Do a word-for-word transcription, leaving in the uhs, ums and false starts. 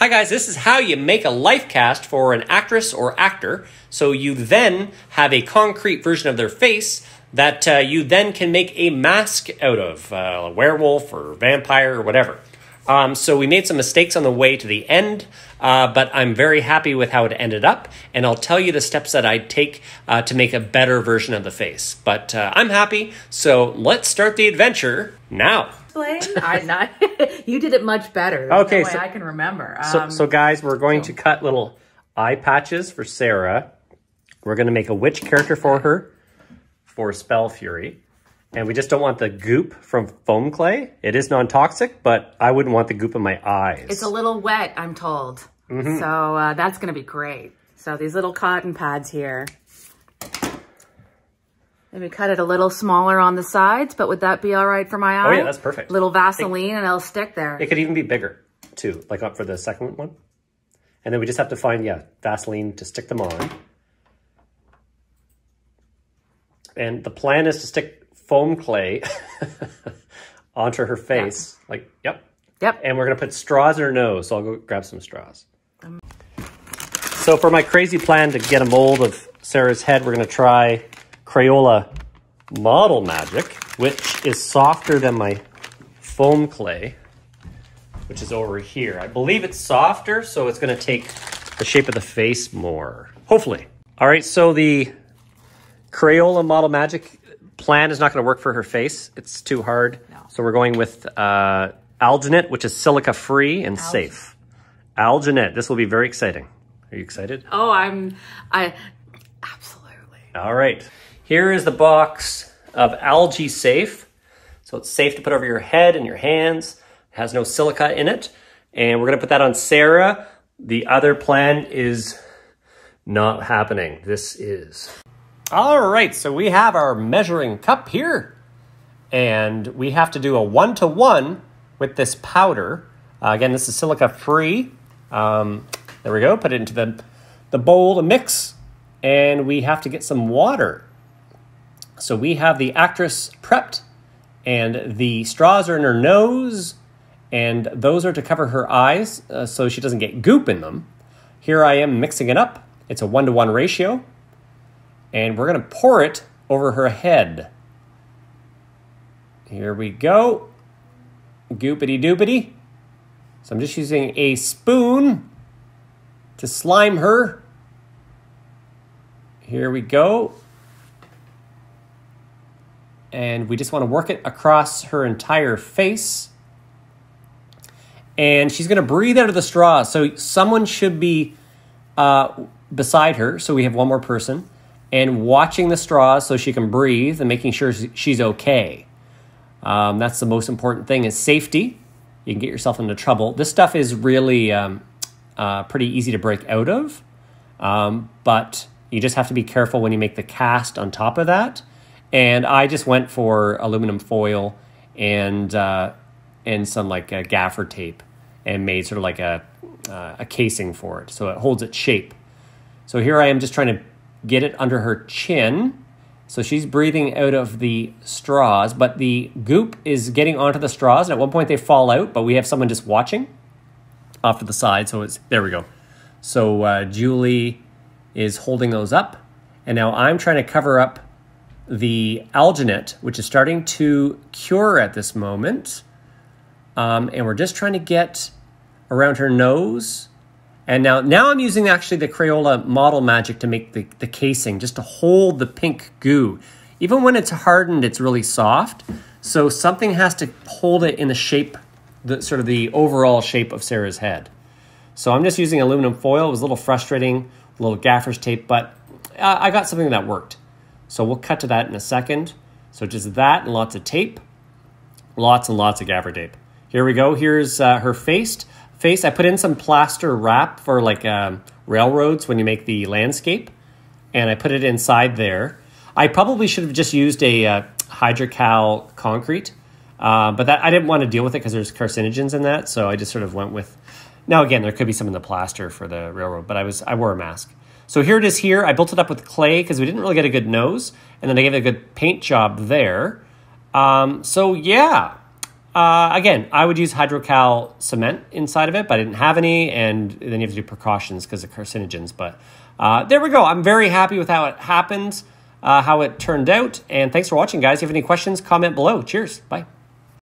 Hi guys, this is how you make a life cast for an actress or actor. So you then have a concrete version of their face that uh, you then can make a mask out of, uh, a werewolf or vampire or whatever. Um, so we made some mistakes on the way to the end, uh, but I'm very happy with how it ended up. And I'll tell you the steps that I take uh, to make a better version of the face. But uh, I'm happy, so let's start the adventure now. I not. You did it much better. There's okay, no way so, I can remember. Um, so, so guys, we're going so. to cut little eye patches for Sarah. We're going to make a witch character for her for Spell Fury. And we just don't want the goop from foam clay. It is non-toxic, but I wouldn't want the goop in my eyes. It's a little wet, I'm told. Mm-hmm. So uh, that's going to be great. So these little cotton pads here. And we cut it a little smaller on the sides, but would that be all right for my eye? Oh yeah, that's perfect. Little Vaseline it, and it'll stick there. It could even be bigger too, like up for the second one. And then we just have to find, yeah, Vaseline to stick them on. And the plan is to stick foam clay onto her face. Yeah. Like, yep. Yep. And we're going to put straws in her nose. So I'll go grab some straws. Um, so for my crazy plan to get a mold of Sarah's head, we're going to try Crayola Model Magic, which is softer than my foam clay, which is over here. I believe it's softer, so it's going to take the shape of the face more, hopefully. All right, so the Crayola Model Magic plan is not going to work for her face. It's too hard. No. So we're going with uh, Alginate, which is silica-free and Alg safe. Alginate. This will be very exciting. Are you excited? Oh, I'm... I absolutely. All right. Here is the box of Alja-Safe. So it's safe to put over your head and your hands. It has no silica in it. And we're gonna put that on Sarah. The other plan is not happening. This is. All right, so we have our measuring cup here. And we have to do a one-to-one with this powder. Uh, again, this is silica-free. Um, there we go, put it into the, the bowl to mix. And we have to get some water. So we have the actress prepped, and the straws are in her nose, and those are to cover her eyes uh, so she doesn't get goop in them. Here I am mixing it up. It's a one-to-one ratio, and we're going to pour it over her head. Here we go. Goopity-doopity. So I'm just using a spoon to slime her. Here we go. And we just want to work it across her entire face. And she's going to breathe out of the straw. So someone should be uh, beside her. So we have one more person. And watching the straw so she can breathe and making sure she's okay. Um, that's the most important thing is safety. You can get yourself into trouble. This stuff is really um, uh, pretty easy to break out of. Um, but you just have to be careful when you make the cast on top of that. And I just went for aluminum foil and uh, and some like uh, gaffer tape and made sort of like a, uh, a casing for it. So it holds its shape. So here I am just trying to get it under her chin. So she's breathing out of the straws, but the goop is getting onto the straws. And at one point they fall out, but we have someone just watching off to the side. So it's, there we go. So uh, Julie is holding those up. And now I'm trying to cover up the alginate, which is starting to cure at this moment. Um, and we're just trying to get around her nose. And now, now I'm using actually the Crayola Model Magic to make the, the casing, just to hold the pink goo. Even when it's hardened, it's really soft. So something has to hold it in the shape, the sort of the overall shape of Sarah's head. So I'm just using aluminum foil. It was a little frustrating, a little gaffer's tape, but I got something that worked. So we'll cut to that in a second. So just that and lots of tape. Lots and lots of gaffer tape. Here we go. Here's uh, her face. Face. I put in some plaster wrap for like um, railroads when you make the landscape. And I put it inside there. I probably should have just used a uh, HydraCal concrete. Uh, but that I didn't want to deal with it because there's carcinogens in that. So I just sort of went with... Now again, there could be some in the plaster for the railroad. But I was I wore a mask. So here it is here. I built it up with clay because we didn't really get a good nose. And then I gave it a good paint job there. Um, so yeah, Uh, again, I would use HydraCal cement inside of it, but I didn't have any, and then you have to do precautions because of carcinogens. But uh, there we go. I'm very happy with how it happened, uh, how it turned out, and thanks for watching, guys. If you have any questions, comment below. Cheers. Bye.